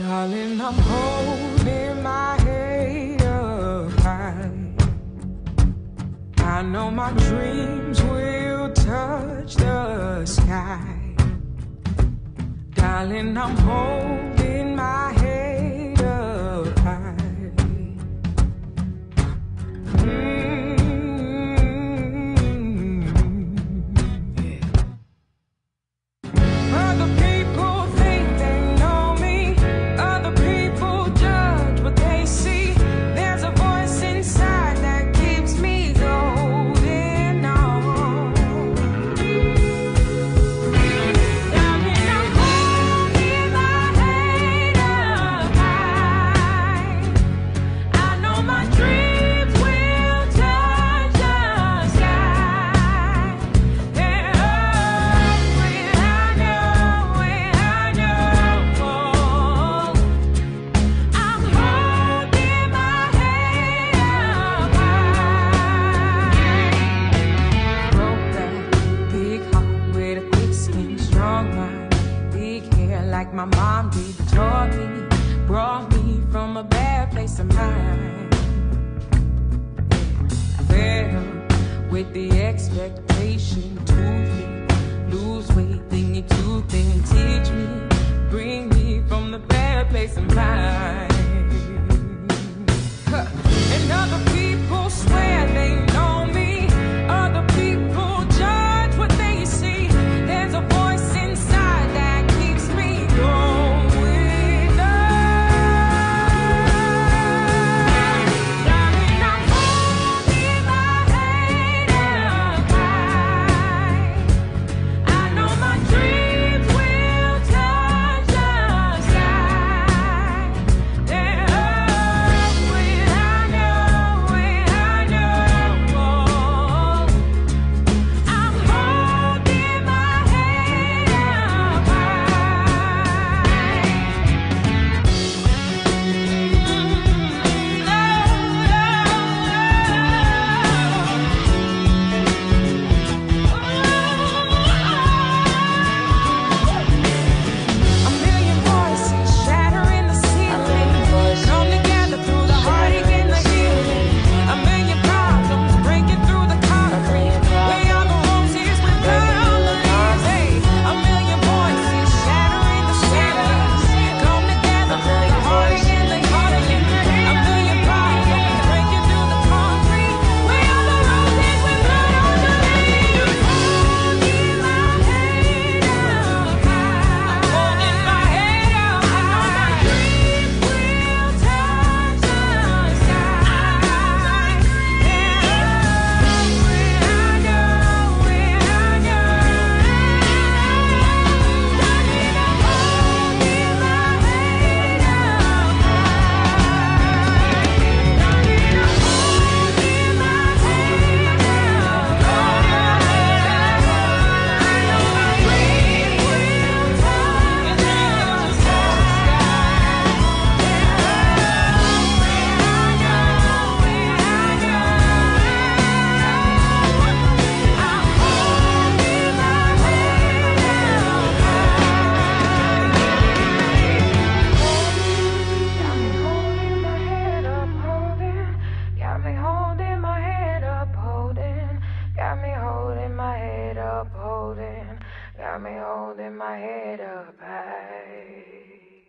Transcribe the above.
Darling, I'm holding my head up high. I know my dreams will touch the sky. Darling, I'm holding my head up high. Yeah. Other people think they know me. Other people judge what they see. There's a voice inside that keeps me holding on. Darling, I'm holding my head up high. I know my dreams will touch the sky. They're up when I know. I'm holding my head up high. Broke that big heart with a thick skin, strong mind, big hair like my mom did. Taught me, brought me from a bad place of mind. Fed up with the expectation to lose weight, think you too thin. Teach me, bring me from the bad place of mind. And other people swear they know me. Other people judge what they see. There's a voice inside that keeps me going on. Darling, I'm holding my head up high. I know my dreams will touch the sky. They're up when I know. I'm holding my head up high. A million voices shattering the ceiling, come together through the heartache and the healing. A million problems breaking through the concrete. We are the roses without the leaves. Hey, a million voices shattering the ceilings, come together through the heartache and the healing. A million problems breaking through the concrete. We are the roses without the leaves. Holding my head up high. I'm holding my head up high. Dreams will touch the sky. They're up when I know. Darling, I'm holding my head up high. Darling, I'm holding my head up high. I know my dreams will touch the sky. I'm holding my head up high. Got me holding my head up, holding. Got me holding my head up, holding. Got me holding my head up, holding. Got me holding my head up high.